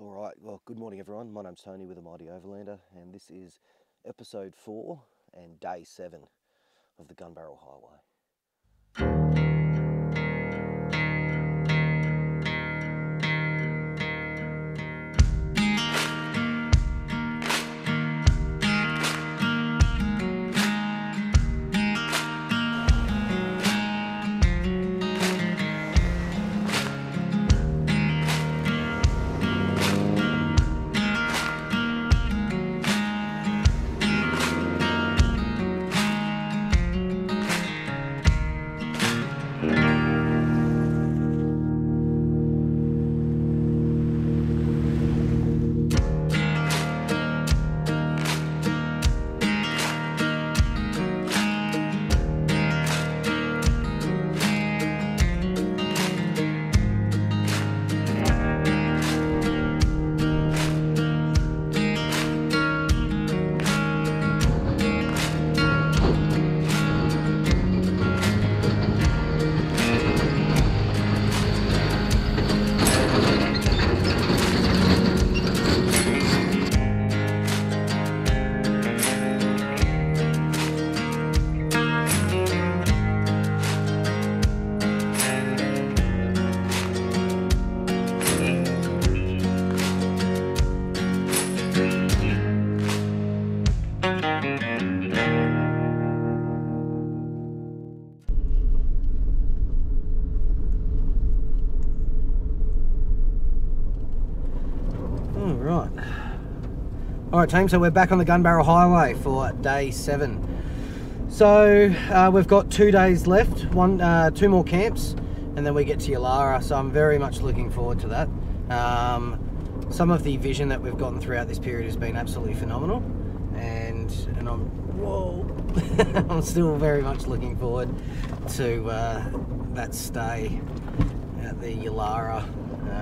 All right, well, good morning everyone. My name's Tony with The Mighty Overlander, and this is episode 4 and day 7 of the Gunbarrel Highway. Alright team, so we're back on the Gunbarrel Highway for day 7. So we've got 2 days left, two more camps, and then we get to Yulara, so I'm very much looking forward to that. Some of the vision that we've gotten throughout this period has been absolutely phenomenal, and I'm still very much looking forward to that stay at the Yulara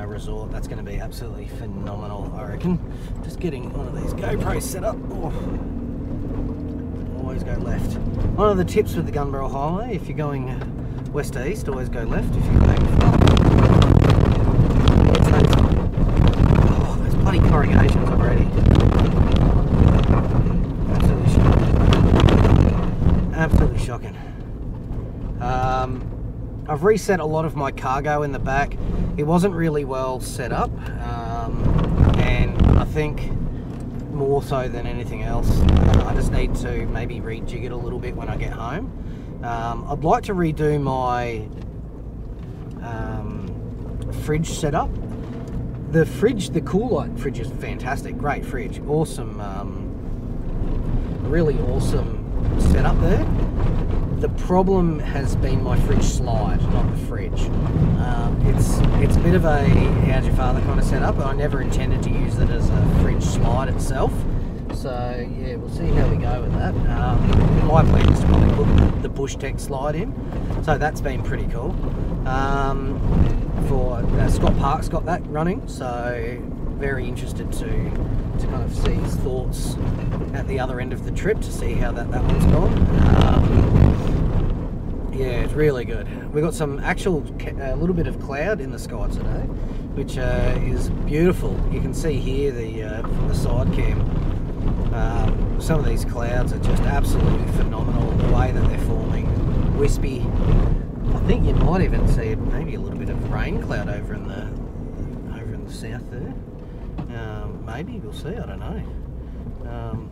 resort. That's going to be absolutely phenomenal, I reckon. Just getting one of these GoPros set up. Oh, always go left. One of the tips with the Gunbarrel Highway, if you're going west to east, always go left. If you're going there's bloody corrugations already. Absolutely shocking. Absolutely shocking. I've reset a lot of my cargo in the back. It wasn't really well set up, and I think more so than anything else, I just need to maybe rejig it a little bit when I get home. I'd like to redo my fridge setup. The Coolite fridge is fantastic, great fridge, awesome, really awesome setup there. The problem has been my fridge slide, not the fridge. It's a bit of a how's your father kind of setup, but I never intended to use it as a fridge slide itself. So yeah, we'll see how we go with that. My plan is to probably put the Bush Tech slide in, so that's been pretty cool. Scott Park's got that running, so very interested to kind of see his thoughts at the other end of the trip to see how that one's gone. Yeah, it's really good. We got some little bit of cloud in the sky today, which is beautiful. You can see here from the side cam. Some of these clouds are just absolutely phenomenal. The way that they're forming, wispy. I think you might even see maybe a little bit of rain cloud over in the south there. Maybe we'll see. I don't know.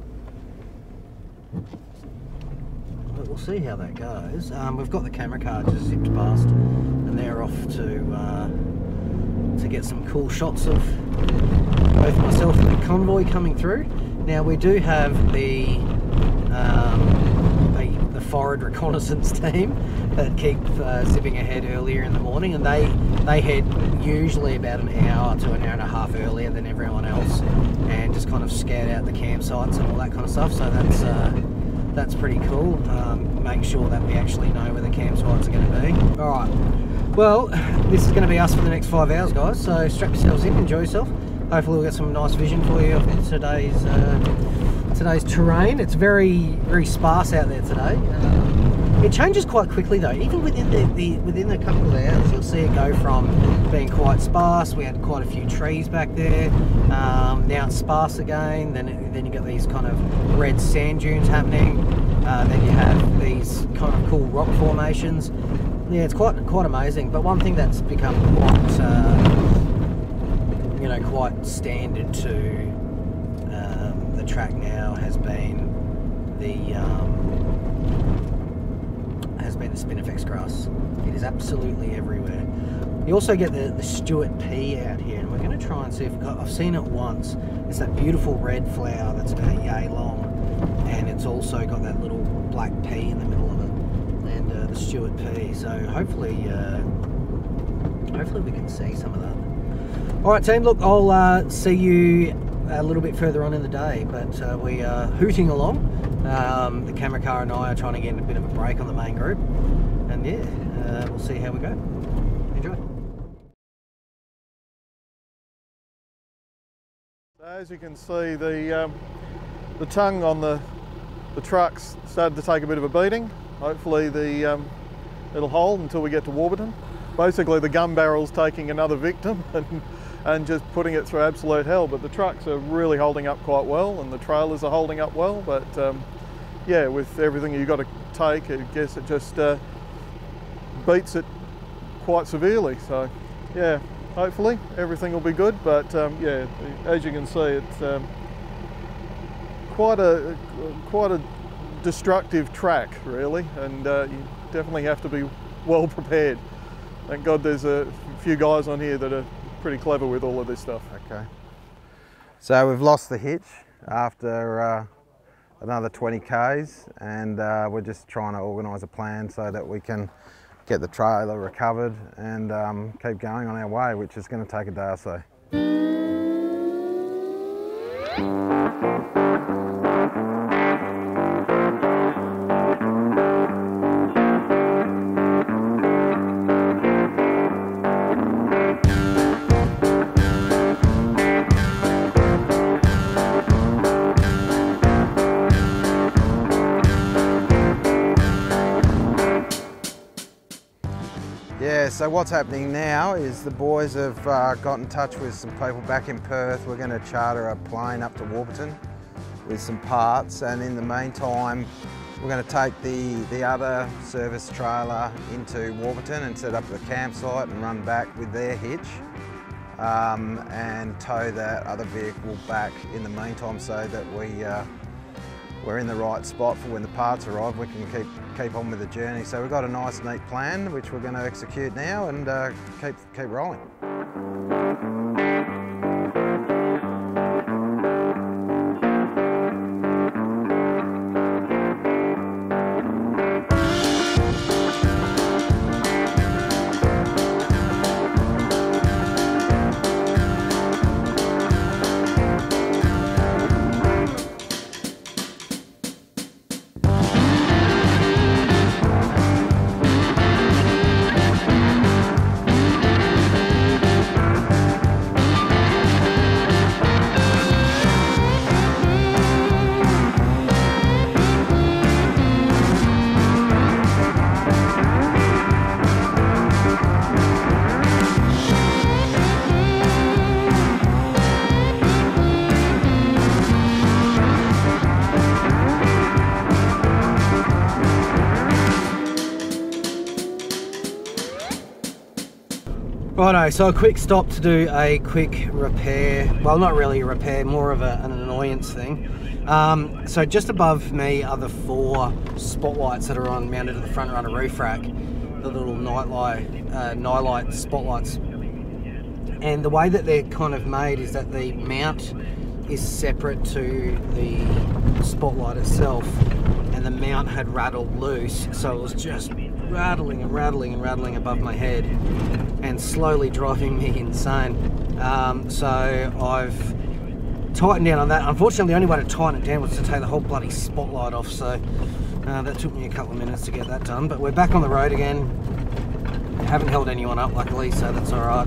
But we'll see how that goes. We've got the camera car just zipped past, and they're off to get some cool shots of both myself and the convoy coming through. Now we do have the forward reconnaissance team that keep zipping ahead earlier in the morning, and they head usually about an hour to an hour and a half earlier than everyone else, and just kind of scout out the campsites and all that kind of stuff. So that's pretty cool. Make sure that we actually know where the campsites are going to be. All right, well, this is going to be us for the next 5 hours, guys, so strap yourselves in, enjoy yourself. Hopefully we'll get some nice vision for you of today's today's terrain. It's very sparse out there today. It changes quite quickly though. Even within within a couple of hours, you'll see it go from being quite sparse. We had quite a few trees back there. Now it's sparse again. Then you got these kind of red sand dunes happening. Then you have these kind of cool rock formations. Yeah, it's quite amazing. But one thing that's become quite quite standard to the track now has been the. The spinifex grass. It is absolutely everywhere. You also get the Stuart pea out here, and we're going to try and see if I've seen it once. It's that beautiful red flower that's about yay long, and it's also got that little black pea in the middle of it, and the Stuart pea. So hopefully we can see some of that. All right, team. Look, I'll see you a little bit further on in the day, but we are hooting along. The camera car and I are trying to get a bit of a break on the main group, and yeah, we'll see how we go. Enjoy. As you can see, the tongue on the trucks started to take a bit of a beating. Hopefully it'll hold until we get to Warburton. Basically the gun barrel's taking another victim and just putting it through absolute hell, but the trucks are really holding up quite well and the trailers are holding up well, but yeah, with everything you've got to take, I guess it just beats it quite severely. So yeah, hopefully everything will be good, but yeah, as you can see, it's quite a destructive track really, and you definitely have to be well prepared. Thank God there's a few guys on here that are pretty clever with all of this stuff. Okay, so we've lost the hitch after another 20 k's, and we're just trying to organise a plan so that we can get the trailer recovered and keep going on our way, which is going to take a day or so. So what's happening now is the boys have got in touch with some people back in Perth. We're going to charter a plane up to Warburton with some parts, and in the meantime we're going to take the other service trailer into Warburton and set up the campsite and run back with their hitch and tow that other vehicle back in the meantime, so that we're in the right spot for when the parts arrive. We can keep on with the journey. So we've got a nice, neat plan which we're going to execute now and keep rolling. Righto, so a quick stop to do a quick repair. Well, not really a repair, more of an annoyance thing. So just above me are the 4 spotlights that are mounted to the front runner roof rack, the little nightlight spotlights. And the way that they're kind of made is that the mount is separate to the spotlight itself, and the mount had rattled loose, so it was just rattling and rattling and rattling above my head and slowly driving me insane. So I've tightened down on that. Unfortunately, the only way to tighten it down was to take the whole bloody spotlight off, so that took me a couple of minutes to get that done. But we're back on the road again. Haven't held anyone up, luckily, so that's all right.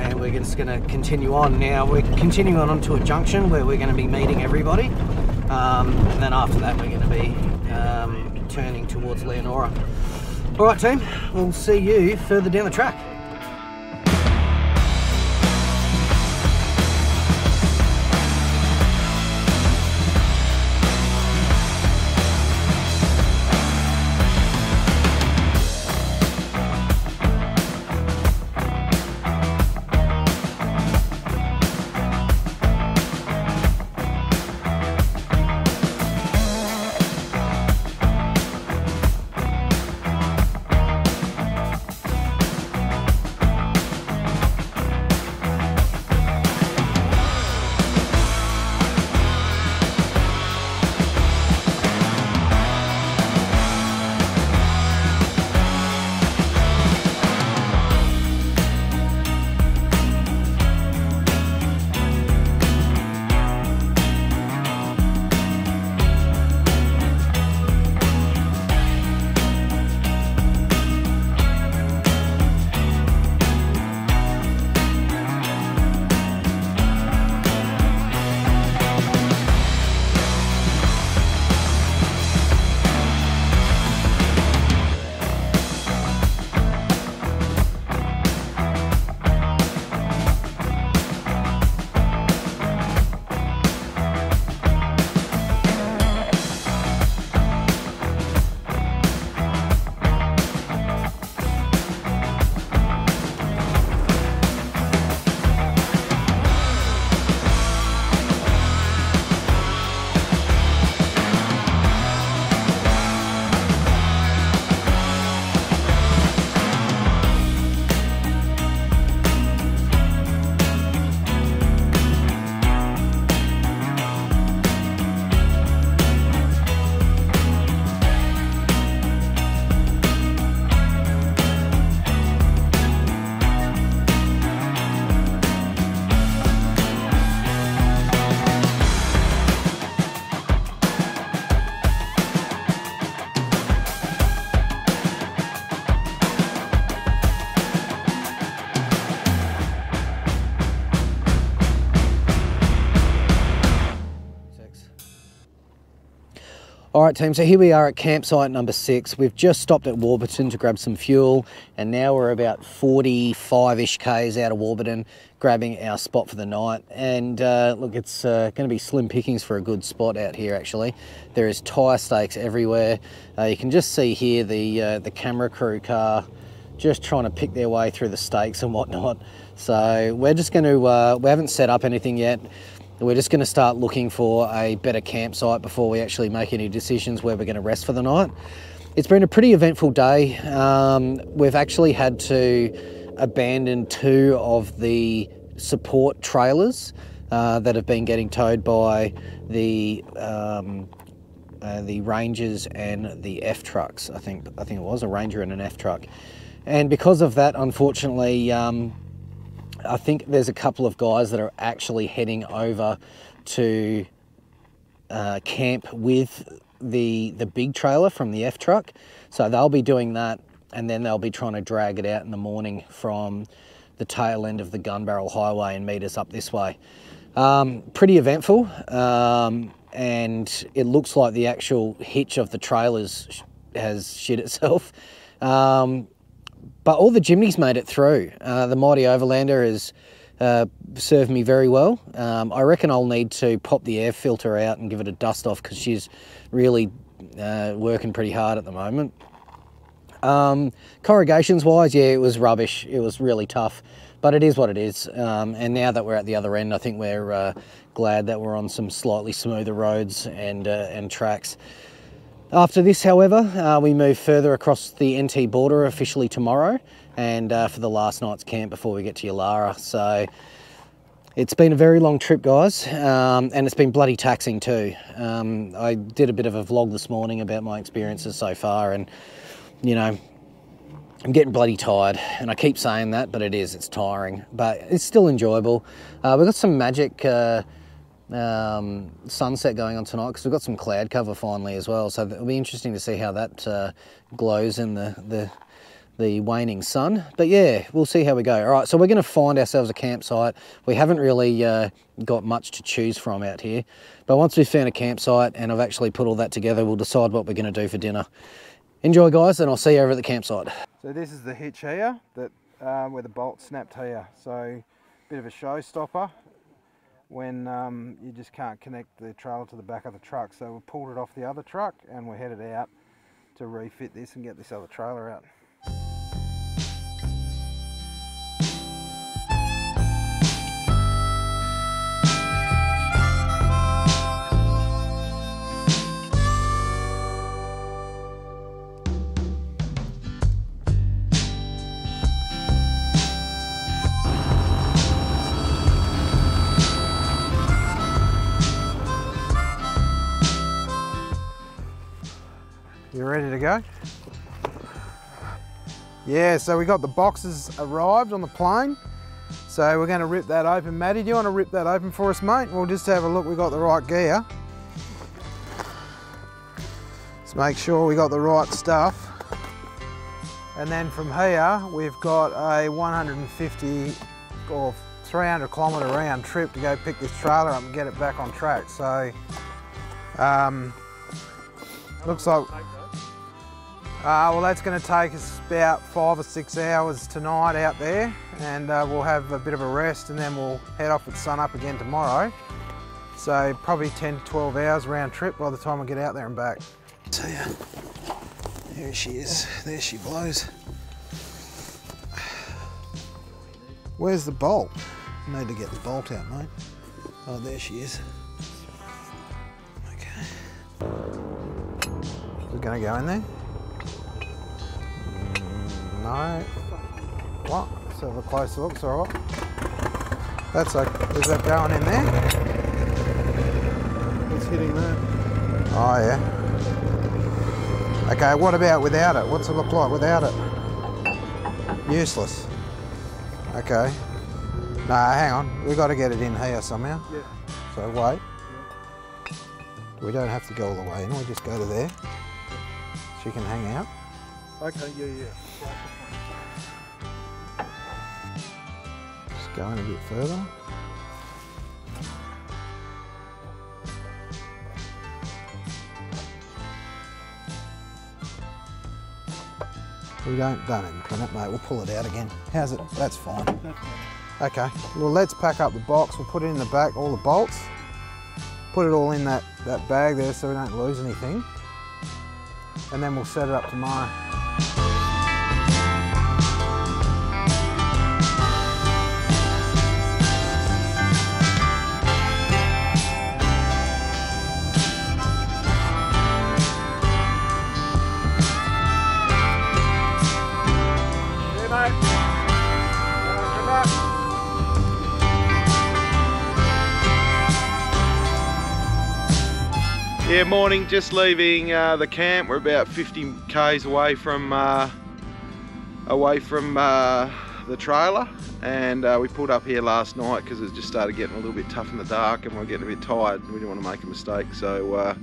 And we're just going to continue on now. We're continuing on to a junction where we're going to be meeting everybody. And then after that we're going to be turning towards Leonora. Alright team, we'll see you further down the track. Alright team, so here we are at campsite number 6. We've just stopped at Warburton to grab some fuel and now we're about 45-ish Ks out of Warburton grabbing our spot for the night. And look, it's going to be slim pickings for a good spot out here actually. There is tyre stakes everywhere. You can just see here the camera crew car just trying to pick their way through the stakes and whatnot. So we're just going to, we haven't set up anything yet. We're just going to start looking for a better campsite before we actually make any decisions where we're going to rest for the night. It's been a pretty eventful day. We've actually had to abandon 2 of the support trailers that have been getting towed by the Rangers and the F trucks. I think it was a Ranger and an F truck. And because of that, unfortunately, I think there's a couple of guys that are actually heading over to camp with the big trailer from the F truck. So they'll be doing that and then they'll be trying to drag it out in the morning from the tail end of the Gunbarrel Highway and meet us up this way. Pretty eventful, and it looks like the actual hitch of the trailers has shit itself. But all the Jimnys made it through. The Mighty Overlander has served me very well. I reckon I'll need to pop the air filter out and give it a dust off because she's really working pretty hard at the moment. Corrugations wise, yeah, it was rubbish. It was really tough, but it is what it is. And now that we're at the other end, I think we're glad that we're on some slightly smoother roads and tracks. After this, however, we move further across the NT border officially tomorrow and for the last night's camp before we get to Yulara. So it's been a very long trip, guys, and it's been bloody taxing too. I did a bit of a vlog this morning about my experiences so far and, you know, I'm getting bloody tired, and I keep saying that, but it is, it's tiring, but it's still enjoyable. We've got some magic sunset going on tonight because we've got some cloud cover finally as well, so it'll be interesting to see how that glows in the the waning sun. But yeah, we'll see how we go. All right, so we're going to find ourselves a campsite. We haven't really got much to choose from out here, but once we've found a campsite and I've actually put all that together, we'll decide what we're going to do for dinner. Enjoy, guys, and I'll see you over at the campsite. So this is the hitch here, that where the bolt snapped here. So a bit of a showstopper when you just can't connect the trailer to the back of the truck. So we pulled it off the other truck and we're headed out to refit this and get this other trailer out. Ready to go? Yeah, so we got the boxes arrived on the plane. So we're going to rip that open. Maddie, do you want to rip that open for us, mate? We'll just have a look, we got the right gear. Let's make sure we got the right stuff. And then from here, we've got a 150 or 300 kilometre round trip to go pick this trailer up and get it back on track. So, looks like... well, that's going to take us about 5 or 6 hours tonight out there, and we'll have a bit of a rest and then we'll head off at sun up again tomorrow. So probably 10 to 12 hours round trip by the time we get out there and back. So yeah, there she is, there she blows. Where's the bolt? Need to get the bolt out, mate. Oh, there she is. Okay. We're going to go in there. No. What? Let's have a closer look, it's alright. That's okay. Is that going in there? It's hitting that. Oh yeah. Okay, what about without it? What's it look like without it? Useless. Okay. No, hang on. We've got to get it in here somehow. Yeah. So wait. Yeah. We don't have to go all the way in, we just go to there. She can hang out. Okay, yeah, yeah. Just going a bit further. We don't even clean it, mate. We'll pull it out again. How's it? That's fine. Okay. Well, let's pack up the box. We'll put it in the back, all the bolts. Put it all in that bag there so we don't lose anything. And then we'll set it up tomorrow. Yeah, morning, just leaving the camp. We're about 50 k's away from the trailer, and we pulled up here last night because it just started getting a little bit tough in the dark and we're getting a bit tired and we didn't want to make a mistake. So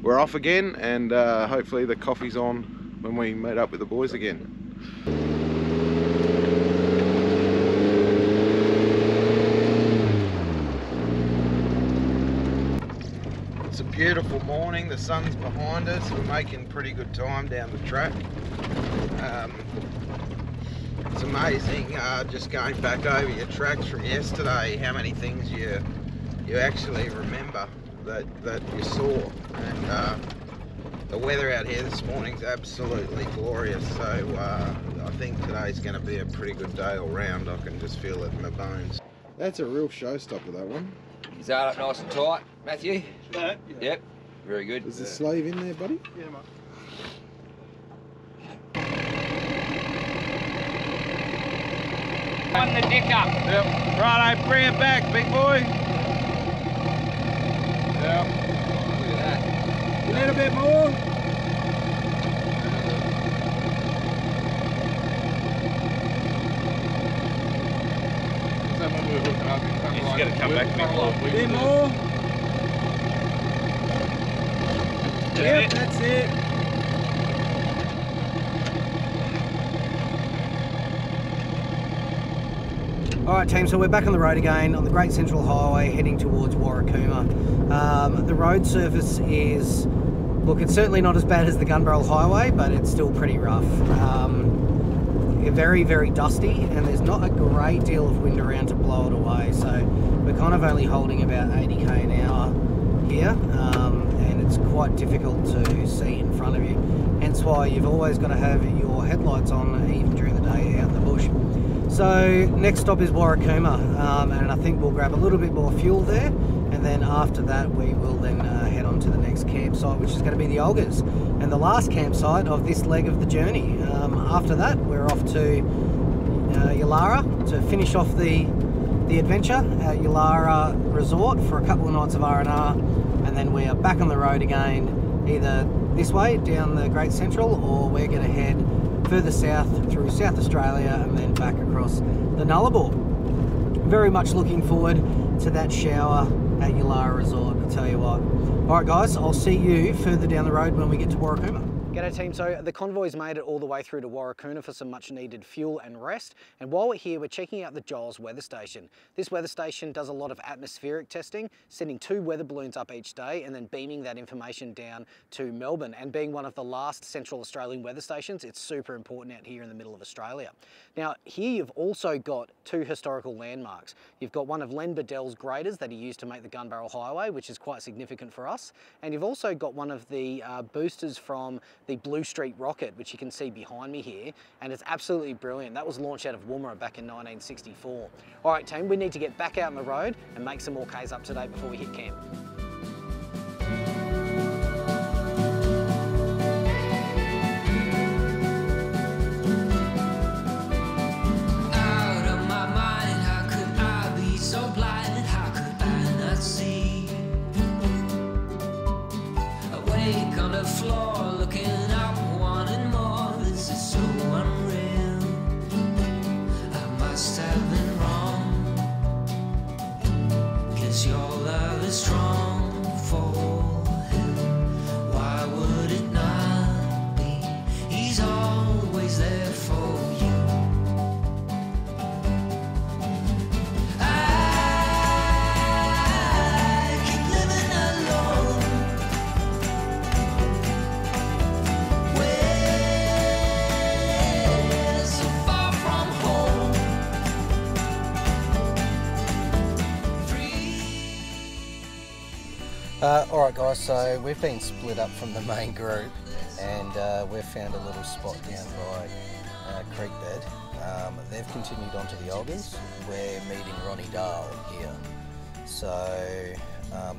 we're off again, and hopefully the coffee's on when we meet up with the boys again. Beautiful morning, the sun's behind us, we're making pretty good time down the track. It's amazing just going back over your tracks from yesterday, how many things you actually remember that you saw. And the weather out here this morning's absolutely glorious, so I think today's going to be a pretty good day all round. I can just feel it in my bones. That's a real showstopper, that one. He's out up nice and tight, Matthew. Yeah. Yep. Very good. Is the sleeve in there, buddy? Yeah, mate. Run the dick up. Yep. Righto, bring it back, big boy. Yep. Look at that. A little bit more. He's got to come back a bit more. Yep, that's it. Alright team, so we're back on the road again on the Great Central Highway heading towards Warakurna. The road surface is, look, it's certainly not as bad as the Gunbarrel Highway, but it's still pretty rough. Very, very dusty, and there's not a great deal of wind around to blow it away, so we're kind of only holding about 80k an hour here, and it's quite difficult to see in front of you. Hence why you've always got to have your headlights on, even during the day out in the bush. So next stop is Warakurna, and I think we'll grab a little bit more fuel there, and then after that we will then head on to the next campsite, which is going to be the Olgas, and the last campsite of this leg of the journey. After that we're off to Yulara to finish off the adventure at Yulara Resort for a couple of nights of R&R, and then we are back on the road again, either this way down the Great Central, or we're going to head further south through South Australia and then back across the Nullarbor. Very much looking forward to that shower at Yulara Resort, I'll tell you what. Alright guys, I'll see you further down the road when we get to Warakurna. G'day team, so the convoy's made it all the way through to Warakurna for some much needed fuel and rest, and while we're here we're checking out the Giles weather station. This weather station does a lot of atmospheric testing, sending 2 weather balloons up each day and then beaming that information down to Melbourne, and being one of the last Central Australian weather stations, it's super important out here in the middle of Australia. Now here you've also got 2 historical landmarks. You've got one of Len Bedell's graders that he used to make the Gunbarrel Highway, which is quite significant for us, and you've also got one of the boosters from the Blue Street Rocket, which you can see behind me here, and it's absolutely brilliant. That was launched out of Woomera back in 1964. All right team, we need to get back out on the road and make some more Ks up today before we hit camp. Out of my mind, how could I be so blind? How could I not see? Awake on the floor, strong for him, why would it not be? He's always there for you. I keep living alone, we're so far from home. Alright guys, so we've been split up from the main group, and we've found a little spot down by creek bed. They've continued on to the Olgas. We're meeting Ronnie Dahl here. So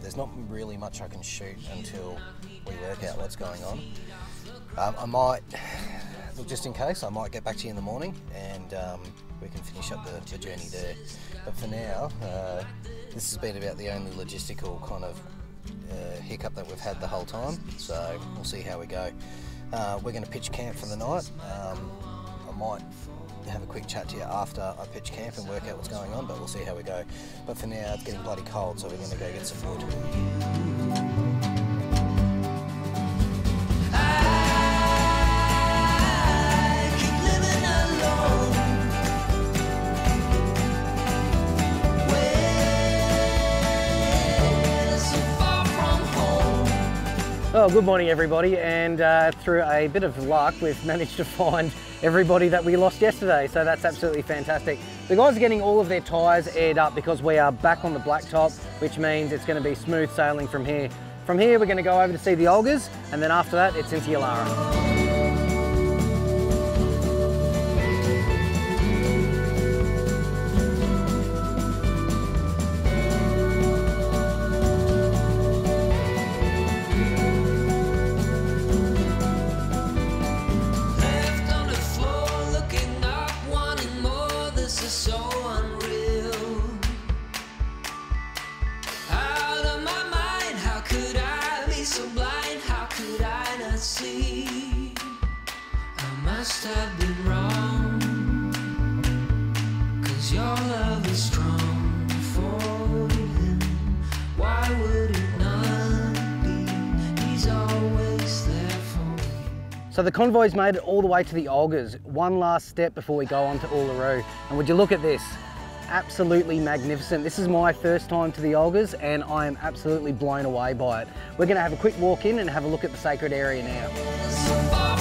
there's not really much I can shoot until we work out what's going on. I might, look, just in case, I might get back to you in the morning and we can finish up the journey there. But for now, this has been about the only logistical kind of hiccup that we've had the whole time, so we'll see how we go. We're going to pitch camp for the night. I might have a quick chat to you after I pitch camp and work out what's going on, but we'll see how we go. But for now it's getting bloody cold, so we're going to go get some food. Oh, good morning everybody, and through a bit of luck we've managed to find everybody that we lost yesterday, so that's absolutely fantastic. The guys are getting all of their tyres aired up because we are back on the blacktop, which means it's going to be smooth sailing from here. From here we're going to go over to see the Olgas, and then after that it's into Yulara. So the convoy's made it all the way to the Olgas, one last step before we go on to Uluru. And would you look at this, absolutely magnificent. This is my first time to the Olgas and I am absolutely blown away by it. We're going to have a quick walk in and have a look at the sacred area now.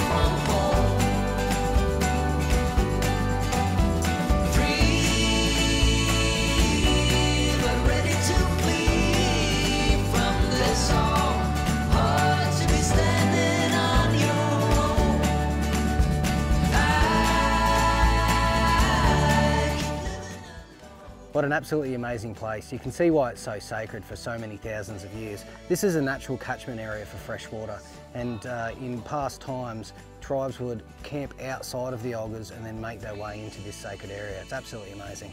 What an absolutely amazing place. You can see why it's so sacred for so many thousands of years. This is a natural catchment area for fresh water, and in past times tribes would camp outside of the Olgas and then make their way into this sacred area. It's absolutely amazing.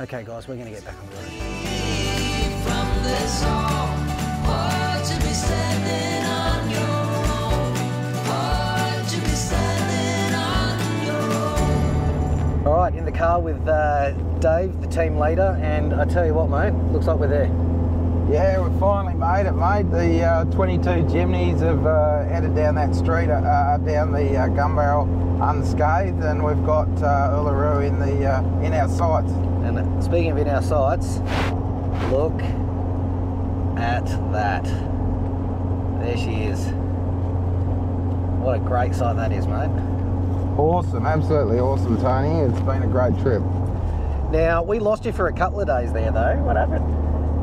Okay guys, we're going to get back on the road. All right, in the car with Dave, the team leader, and I tell you what, mate, looks like we're there. Yeah, we finally made it, mate. The 22 Jimnys have headed down that street, down the Gunbarrel unscathed, and we've got Uluru in our sights. And speaking of in our sights, look at that. There she is. What a great sight that is, mate. Awesome, absolutely awesome, Tony. It's been a great trip. Now, we lost you for a couple of days there, though. What happened?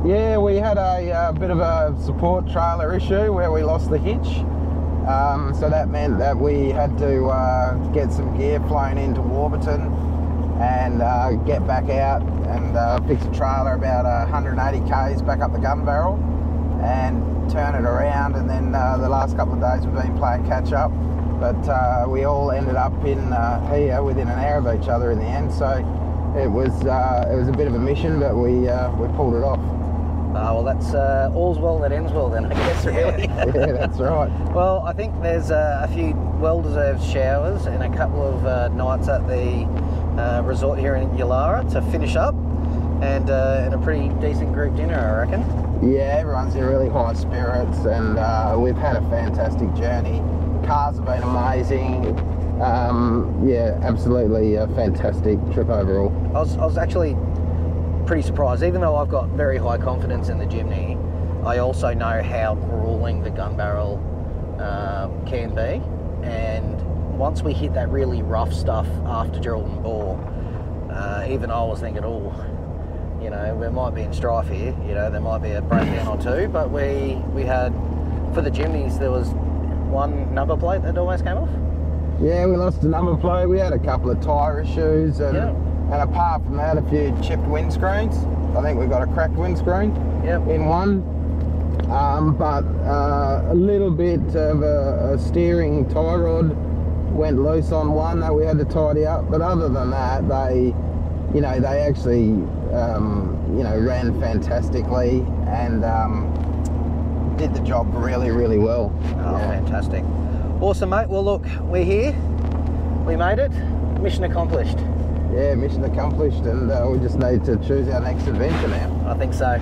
Yeah, we had a bit of a support trailer issue where we lost the hitch. So that meant that we had to get some gear flown into Warburton and get back out and fix a trailer about 180 k's back up the Gunbarrel and turn it around. And then the last couple of days we've been playing catch up. But we all ended up in here within an hour of each other in the end, so it was a bit of a mission, but we pulled it off. Ah, well, that's all's well that ends well then, I guess, really. Yeah, that's right. Well, I think there's a few well-deserved showers and a couple of nights at the resort here in Yulara to finish up, and a pretty decent group dinner, I reckon. Yeah, everyone's in really high spirits, and we've had a fantastic journey. Cars have been amazing. Yeah, absolutely a fantastic trip overall. I was actually pretty surprised. Even though I've got very high confidence in the Jimny, I also know how grueling the Gunbarrel can be. And once we hit that really rough stuff after Geraldton bore, even I was thinking, oh, you know, we might be in strife here. You know, there might be a breakdown or two. But we had, for the Jimnys, there was one number plate that almost came off? Yeah, we lost a number plate. We had a couple of tyre issues and apart from that, a few chipped windscreens. I think we got a cracked windscreen in one. But a little bit of a steering tie rod went loose on one that we had to tidy up. But other than that, they actually, ran fantastically and did the job really, really well. Oh, yeah. Fantastic. Awesome, mate. Well, look, we're here. We made it. Mission accomplished. Yeah, mission accomplished, and we just need to choose our next adventure now. I think so.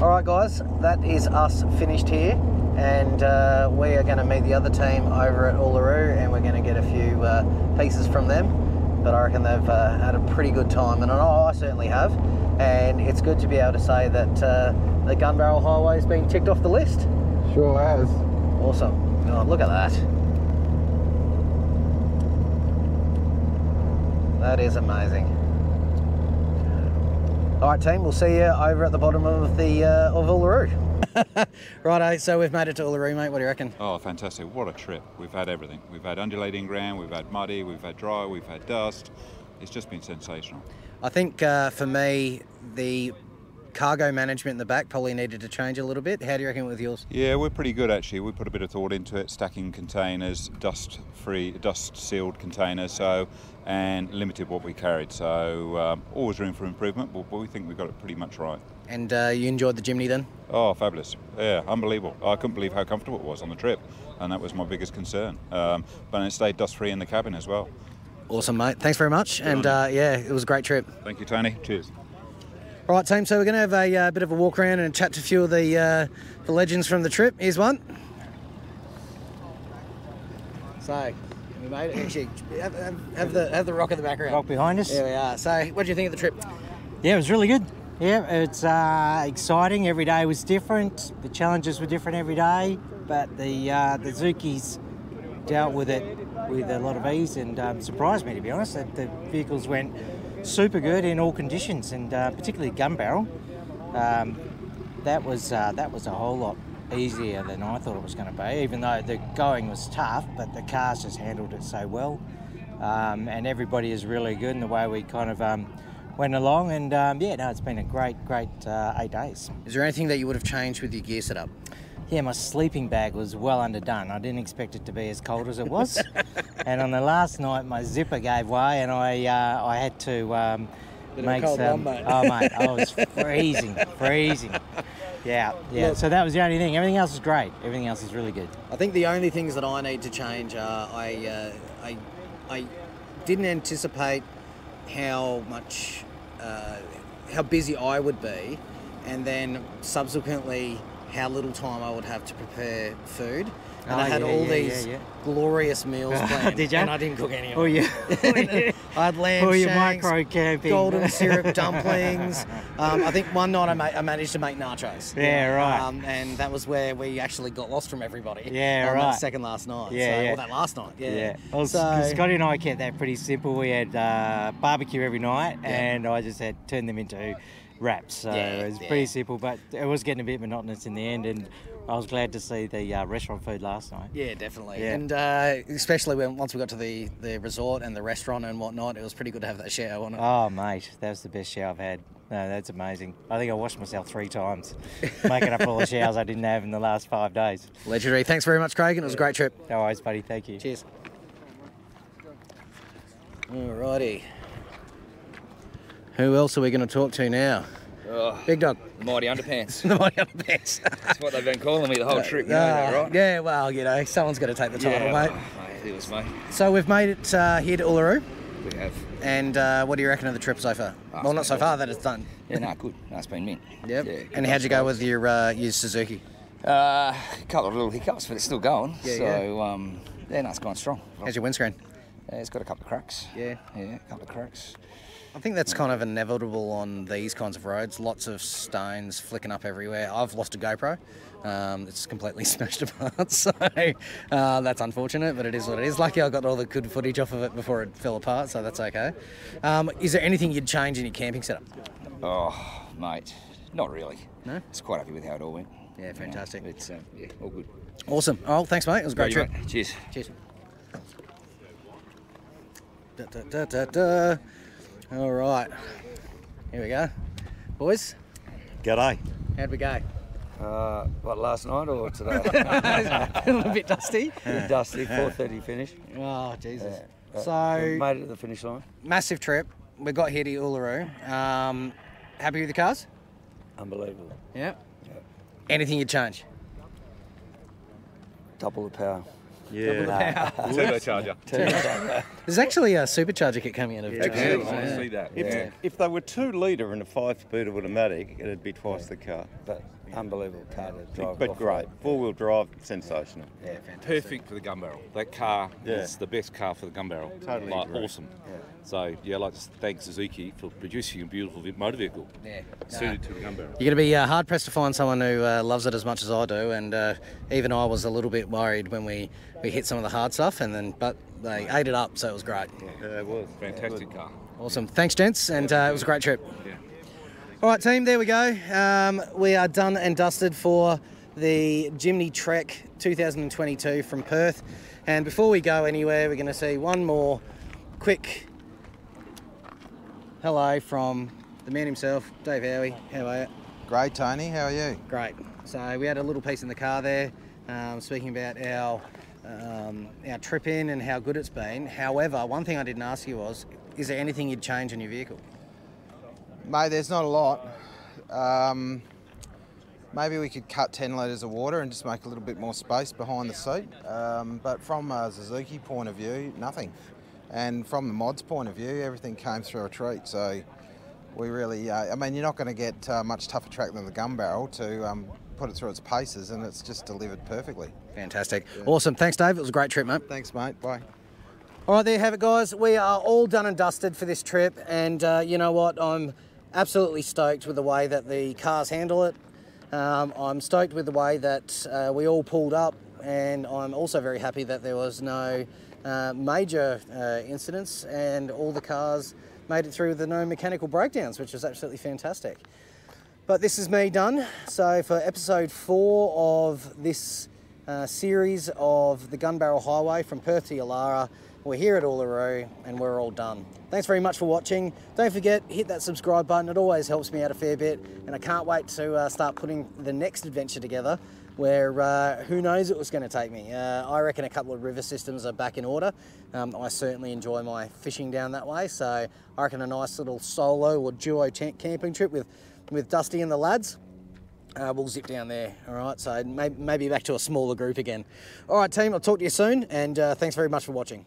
All right, guys, that is us finished here, and we are going to meet the other team over at Uluru, and we're going to get a few pieces from them, but I reckon they've had a pretty good time, and I know I certainly have, and it's good to be able to say that the Gunbarrel Highway's been ticked off the list. Sure has. Awesome. Oh, look at that. That is amazing. All right, team. We'll see you over at the bottom of the of Uluru. Righto. So we've made it to Uluru, mate. What do you reckon? Oh, fantastic! What a trip. We've had everything. We've had undulating ground. We've had muddy. We've had dry. We've had dust. It's just been sensational. I think for me, the cargo management in the back probably needed to change a little bit. How do you reckon with yours? Yeah, we're pretty good actually. We put a bit of thought into it, stacking containers, dust-free, dust-sealed containers, so, and limited what we carried. So always room for improvement, but we think we got it pretty much right. And you enjoyed the Jimny then? Oh, fabulous. Yeah, unbelievable. I couldn't believe how comfortable it was on the trip, and that was my biggest concern. But it stayed dust-free in the cabin as well. Awesome, mate. Thanks very much. And yeah, it was a great trip. Thank you, Tony. Cheers. All right, team, so we're going to have a bit of a walk around and chat to a few of the legends from the trip. Here's one. So, we made it. Actually, have the rock in the background. Rock behind us. There we are. So, what do you think of the trip? Yeah, it was really good. Yeah, it's exciting. Every day was different. The challenges were different every day, but the Zukis dealt with it with a lot of ease and surprised me, to be honest, that the vehicles went super good in all conditions, and particularly Gunbarrel. That was a whole lot easier than I thought it was going to be, even though the going was tough, but the cars just handled it so well. And everybody is really good in the way we kind of went along, and yeah, no, it's been a great 8 days. Is there anything that you would have changed with your gear setup? Yeah, my sleeping bag was well underdone. I didn't expect it to be as cold as it was. And on the last night, my zipper gave way, and I had to make some... Mate. Oh, mate, I was freezing. Yeah. Look, so that was the only thing. Everything else is great. Everything else is really good. I think the only things that I need to change are I didn't anticipate how much, how busy I would be, and then subsequently how little time I would have to prepare food. And I had all these glorious meals planned. Did you? And I didn't cook any of them. I had lamb shanks, micro camping, golden syrup dumplings. I think one night I managed to make nachos. Yeah, right. And that was where we actually got lost from everybody. Yeah, right. That second last night. Yeah, so, yeah. Or that last night. Yeah. Well, so, Scotty and I kept that pretty simple. We had barbecue every night, and I just had turned them into wraps. So it was pretty simple, but it was getting a bit monotonous in the end, and I was glad to see the restaurant food last night. Yeah, definitely. Yeah. And especially once we got to the resort and the restaurant and whatnot, it was pretty good to have that shower on it. Oh, mate, that was the best shower I've had. No, that's amazing. I think I washed myself 3 times, making up all the showers I didn't have in the last 5 days. Legendary. Thanks very much, Craig, and it was a great trip. No worries, buddy. Thank you. Cheers. Alrighty. Who else are we going to talk to now? Oh, Big Dog. The Mighty Underpants. The Mighty Underpants. That's what they've been calling me the whole trip, you know that, right? Yeah, well, you know, someone's got to take the title, mate. Oh, mate. It was, mate. So we've made it here to Uluru. We have. And what do you reckon of the trip so far? Oh, well, not so far that it's done. Yeah, no, good. No, it's been mint. Yep. Yeah, and how'd you go with your Suzuki? A couple of little hiccups, but it's still going. Yeah, no, it's going strong. How's your windscreen? Yeah, it's got a couple of cracks. Yeah, a couple of cracks. I think that's kind of inevitable on these kinds of roads. Lots of stones flicking up everywhere. I've lost a GoPro. It's completely smashed apart, so that's unfortunate, but it is what it is. Lucky I got all the good footage off of it before it fell apart, so that's okay. Is there anything you'd change in your camping setup? Oh, mate, not really. No? I was quite happy with how it all went. Yeah, fantastic. You know, it's all good. Awesome. Oh, thanks, mate. It was a great trip. Mate. Cheers. Cheers. Da, da, da, da, da. All right, here we go, boys. G'day. How'd we go? What, last night or today? A little bit dusty. A bit dusty. 4:30 finish. Oh Jesus! Yeah. So we made it to the finish line. Massive trip. We got here to Uluru. Happy with the cars? Unbelievable. Yep. Anything you'd change? Double the power. Yeah, turbocharger. There's actually a supercharger kit coming out of Japan. I want to see that. If they were 2 litre and a 5-speed automatic, it'd be twice the car. But unbelievable car to drive. But great, 4-wheel drive, sensational. Yeah, fantastic. Perfect for the Gunbarrel. That car is the best car for the Gunbarrel. Totally, like, awesome. Yeah. So yeah, I'd like to thank Suzuki for producing a beautiful motor vehicle suited to the Gunbarrel. You're going to be hard pressed to find someone who loves it as much as I do, and even I was a little bit worried when we hit some of the hard stuff, and then but they ate it up, so it was great. Yeah, it was fantastic car. Awesome, thanks, gents, and it was a great trip. Yeah. All right, team, there we go. We are done and dusted for the Jimny Trek 2022 from Perth, and before we go anywhere, we're going to see one more quick hello from the man himself, Dave Howie. How are you? Great, Tony. How are you? Great. So we had a little piece in the car there, speaking about our trip in and how good it's been. However, one thing I didn't ask you was, is there anything you'd change in your vehicle? Mate, there's not a lot. Maybe we could cut 10 litres of water and just make a little bit more space behind the seat. But from a Suzuki point of view, nothing. And from the mods' point of view, everything came through a treat. So we really, I mean, you're not going to get much tougher track than the Gunbarrel to put it through its paces, and it's just delivered perfectly. Fantastic. Yeah. Awesome. Thanks, Dave. It was a great trip, mate. Thanks, mate. Bye. All right, there you have it, guys. We are all done and dusted for this trip, and you know what? I'm absolutely stoked with the way that the cars handle it. I'm stoked with the way that we all pulled up, and I'm also very happy that there was no major incidents and all the cars made it through with no mechanical breakdowns, which was absolutely fantastic. But this is me done. So for episode 4 of this series of the Gunbarrel Highway from Perth to Yulara, we're here at Uluru and we're all done. Thanks very much for watching. Don't forget, hit that subscribe button. It always helps me out a fair bit, and I can't wait to start putting the next adventure together where who knows it was going to take me. I reckon a couple of river systems are back in order. I certainly enjoy my fishing down that way, so I reckon a nice little solo or duo camping trip with Dusty and the lads. We'll zip down there, all right? So maybe back to a smaller group again. All right, team, I'll talk to you soon, and thanks very much for watching.